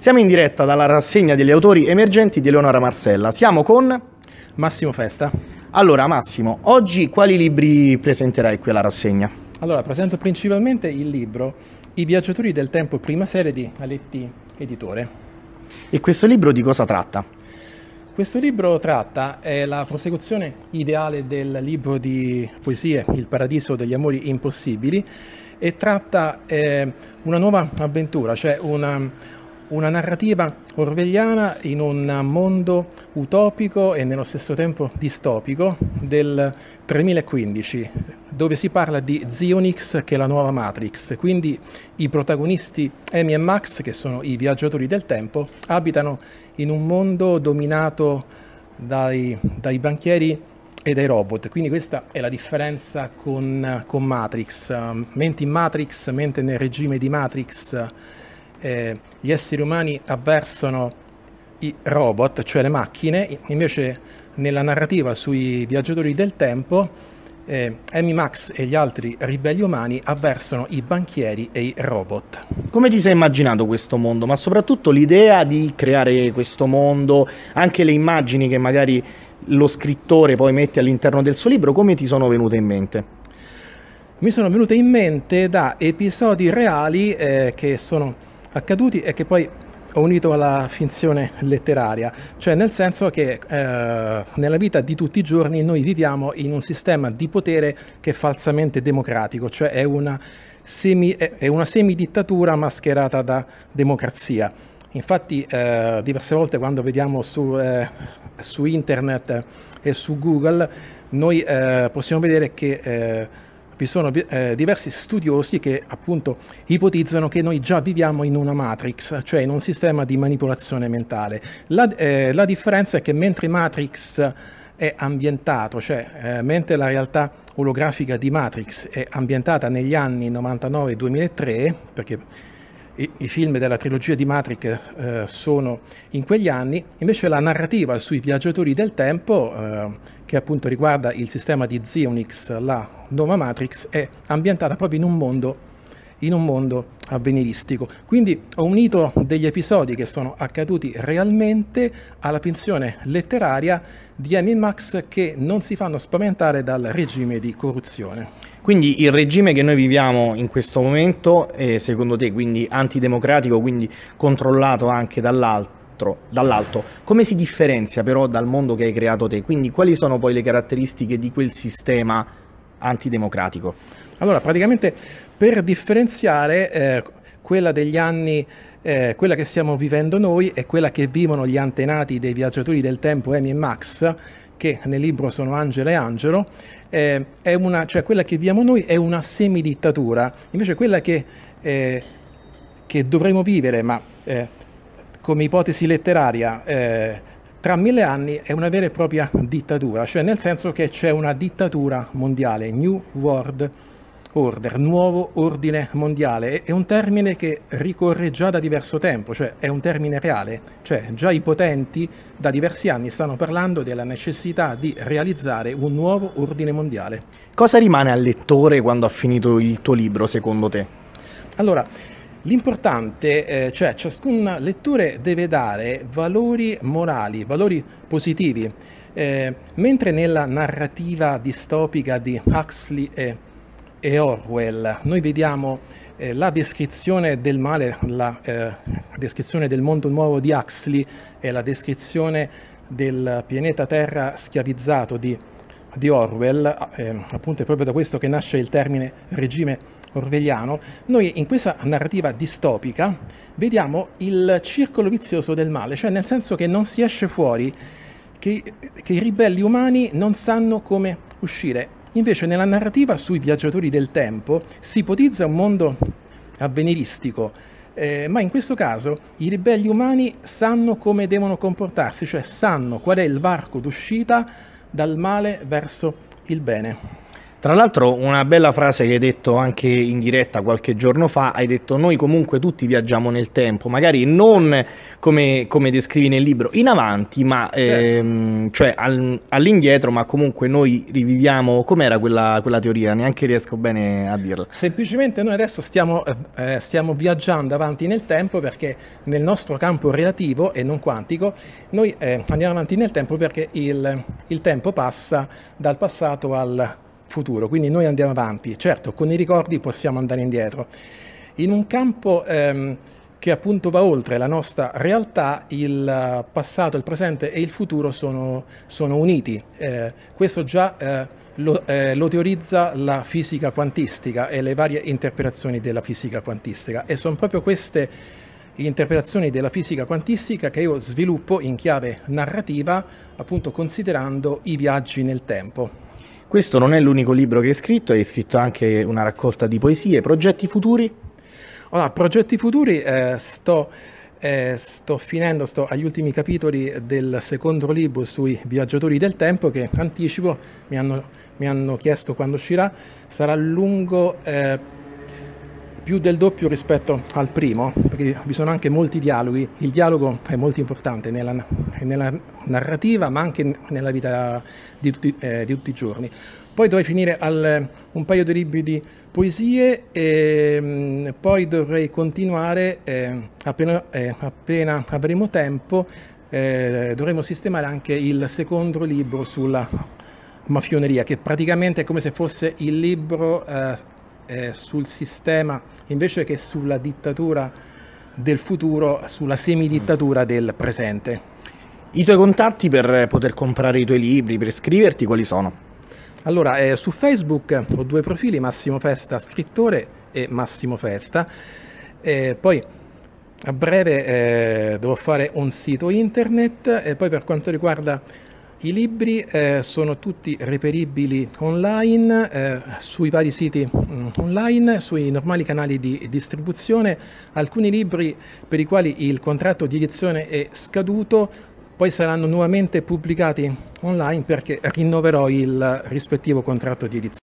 Siamo in diretta dalla rassegna degli autori emergenti di Eleonora Marsella. Siamo con Massimo Festa. Allora Massimo, oggi quali libri presenterai qui alla rassegna? Allora, presento principalmente il libro I viaggiatori del tempo, prima serie di Aletti Editore. E questo libro di cosa tratta? Questo libro tratta è la prosecuzione ideale del libro di poesie Il Paradiso degli Amori Impossibili e tratta una nuova avventura, cioè una narrativa orwelliana in un mondo utopico e nello stesso tempo distopico del 3015, dove si parla di Zionix, che è la nuova Matrix. Quindi i protagonisti Amy e Max, che sono i viaggiatori del tempo, abitano in un mondo dominato dai banchieri e dai robot. Quindi questa è la differenza con Matrix. Mentre in Matrix, mentre nel regime di Matrix, gli esseri umani avversano i robot, cioè le macchine, invece nella narrativa sui viaggiatori del tempo Amy, Max e gli altri ribelli umani avversano i banchieri e i robot. Come ti sei immaginato questo mondo, ma soprattutto l'idea di creare questo mondo, anche le immagini che magari lo scrittore poi mette all'interno del suo libro, come ti sono venute in mente? Mi sono venute in mente da episodi reali che sono accaduti e che poi ho unito alla finzione letteraria, cioè nel senso che nella vita di tutti i giorni noi viviamo in un sistema di potere che è falsamente democratico, cioè è una semidittatura mascherata da democrazia. Infatti diverse volte quando vediamo su internet e su Google noi possiamo vedere che vi sono diversi studiosi che appunto ipotizzano che noi già viviamo in una Matrix, cioè in un sistema di manipolazione mentale. La differenza è che mentre Matrix è ambientato, cioè mentre la realtà olografica di Matrix è ambientata negli anni 99-2003, perché i film della trilogia di Matrix sono in quegli anni, invece la narrativa sui viaggiatori del tempo, che appunto riguarda il sistema di Zionix, la nuova Matrix, è ambientata proprio in un mondo avveniristico. Quindi ho unito degli episodi che sono accaduti realmente alla finzione letteraria di Amy e Max, che non si fanno spaventare dal regime di corruzione. Quindi il regime che noi viviamo in questo momento è, secondo te, quindi antidemocratico, quindi controllato anche dall'alto. Come si differenzia però dal mondo che hai creato te? Quindi quali sono poi le caratteristiche di quel sistema antidemocratico? Allora, praticamente per differenziare quella degli anni, quella che stiamo vivendo noi e quella che vivono gli antenati dei viaggiatori del tempo Amy e Max, che nel libro sono Angela e Angelo, cioè quella che viviamo noi è una semidittatura. Invece quella che dovremo vivere, ma come ipotesi letteraria, tra 1000 anni è una vera e propria dittatura, cioè nel senso che c'è una dittatura mondiale, New World Order, nuovo ordine mondiale. È un termine che ricorre già da diverso tempo, cioè è un termine reale, cioè già i potenti da diversi anni stanno parlando della necessità di realizzare un nuovo ordine mondiale. Cosa rimane al lettore quando ha finito il tuo libro, secondo te? Allora, l'importante, cioè ciascun lettore deve dare valori morali, valori positivi, mentre nella narrativa distopica di Huxley e Orwell noi vediamo la descrizione del male, la descrizione del mondo nuovo di Huxley e la descrizione del pianeta Terra schiavizzato di Orwell, appunto è proprio da questo che nasce il termine regime orwelliano. Noi in questa narrativa distopica vediamo il circolo vizioso del male, cioè nel senso che non si esce fuori, che i ribelli umani non sanno come uscire. Invece nella narrativa sui viaggiatori del tempo si ipotizza un mondo avveniristico, ma in questo caso i ribelli umani sanno come devono comportarsi, cioè sanno qual è il varco d'uscita dal male verso il bene. Tra l'altro una bella frase che hai detto anche in diretta qualche giorno fa, hai detto noi comunque tutti viaggiamo nel tempo, magari non come descrivi nel libro, in avanti, ma cioè all'indietro, ma comunque noi riviviamo, com'era quella teoria? Neanche riesco bene a dirla. Semplicemente noi adesso stiamo viaggiando avanti nel tempo perché nel nostro campo relativo e non quantico noi andiamo avanti nel tempo perché il tempo passa dal passato al futuro, quindi noi andiamo avanti, certo con i ricordi possiamo andare indietro. In un campo che appunto va oltre la nostra realtà, il passato, il presente e il futuro sono uniti, questo già lo teorizza la fisica quantistica e le varie interpretazioni della fisica quantistica, e sono proprio queste interpretazioni della fisica quantistica che io sviluppo in chiave narrativa, appunto considerando i viaggi nel tempo. Questo non è l'unico libro che hai scritto anche una raccolta di poesie. Progetti futuri? Allora, progetti futuri, sto agli ultimi capitoli del secondo libro sui viaggiatori del tempo che, anticipo, mi hanno chiesto quando uscirà, sarà lungo più del doppio rispetto al primo, perché vi sono anche molti dialoghi. Il dialogo è molto importante nella narrativa, ma anche nella vita di tutti i giorni. Poi dovrei finire un paio di libri di poesie e poi dovrei continuare, appena avremo tempo, dovremo sistemare anche il secondo libro sulla mafioneria, che praticamente è come se fosse il libro sul sistema, invece che sulla dittatura del futuro, sulla semidittatura del presente. I tuoi contatti per poter comprare i tuoi libri, per iscriverti, quali sono? Allora, su Facebook ho due profili, Massimo Festa scrittore e Massimo Festa, poi a breve devo fare un sito internet, e poi per quanto riguarda i libri sono tutti reperibili online, sui vari siti online, sui normali canali di distribuzione. Alcuni libri per i quali il contratto di edizione è scaduto poi saranno nuovamente pubblicati online perché rinnoverò il rispettivo contratto di edizione.